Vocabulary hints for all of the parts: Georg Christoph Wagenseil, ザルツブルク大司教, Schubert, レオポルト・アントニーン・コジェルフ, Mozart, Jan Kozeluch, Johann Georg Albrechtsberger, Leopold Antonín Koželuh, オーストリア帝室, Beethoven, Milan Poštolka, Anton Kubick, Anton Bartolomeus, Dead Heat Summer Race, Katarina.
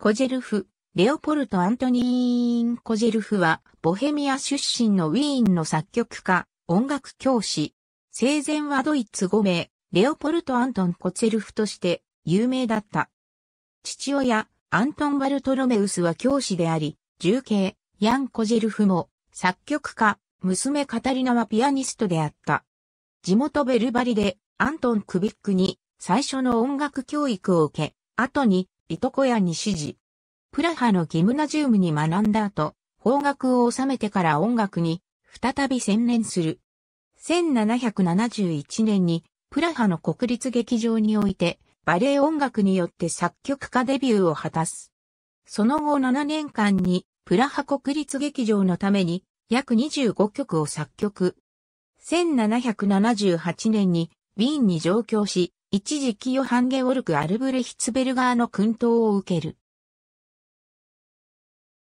コジェルフ、レオポルト・アントニーン・コジェルフは、ボヘミア出身のウィーンの作曲家、音楽教師。生前はドイツ語名、レオポルト・アントン・コツェルフとして有名だった。父親、アントン・バルトロメウスは教師であり、重兄、ヤン・コジェルフも作曲家、娘カタリナはピアニストであった。地元ベルバリでアントン・クビックに最初の音楽教育を受け、後にリトコヤに師事。プラハのギムナジウムに学んだ後、法学を修めてから音楽に再び専念する。1771年にプラハの国立劇場においてバレエ音楽によって作曲家デビューを果たす。その後7年間にプラハ国立劇場のために約25曲を作曲。1778年にウィーンに上京し、一時期ヨハン・ゲオルク・アルブレヒツベルガーの薫陶を受ける。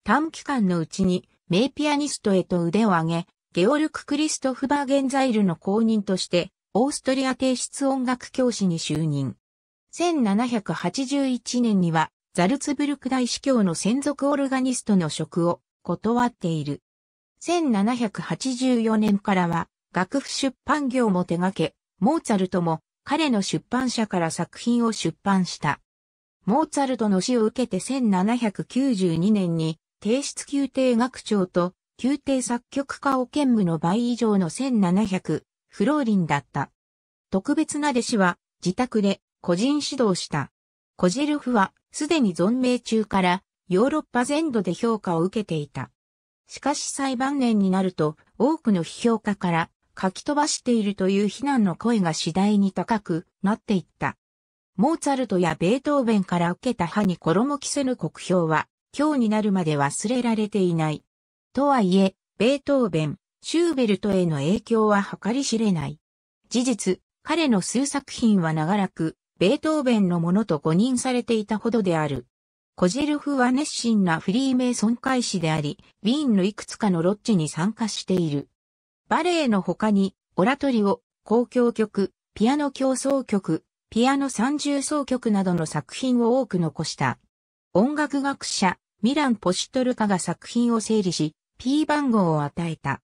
短期間のうちに名ピアニストへと腕を上げ、ゲオルク・クリストフ・バーゲンザイルの後任として、オーストリア帝室音楽教師に就任。1781年には、ザルツブルク大司教の専属オルガニストの職を断っている。1784年からは、楽譜出版業も手掛け、モーツァルトも彼の出版社から作品を出版した。モーツァルトの死を受けて1792年に、帝室宮廷楽長と、宮廷作曲家を兼務の倍以上の1700フローリンだった。特別な弟子は自宅で個人指導した。コジェルフはすでに存命中からヨーロッパ全土で評価を受けていた。しかし最晩年になると多くの批評家から書き飛ばしているという非難の声が次第に高くなっていった。モーツァルトやベートーベンから受けた歯に衣着せぬ酷評は今日になるまで忘れられていない。とはいえ、ベートーベン、シューベルトへの影響は計り知れない。事実、彼の数作品は長らく、ベートーベンのものと誤認されていたほどである。コジェルフは熱心なフリーメイソン会士であり、ウィーンのいくつかのロッジに参加している。バレエの他に、オラトリオ、交響曲、ピアノ協奏曲、ピアノ三重奏曲などの作品を多く残した。音楽学者、ミラン・ポシュトルカが作品を整理し、P 番号を与えた。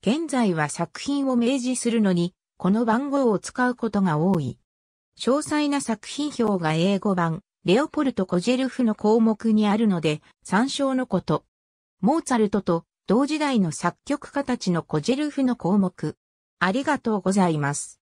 現在は作品を明示するのに、この番号を使うことが多い。詳細な作品表が英語版、レオポルト・コジェルフの項目にあるので、参照のこと。モーツァルトと同時代の作曲家たちのコジェルフの項目。ありがとうございます。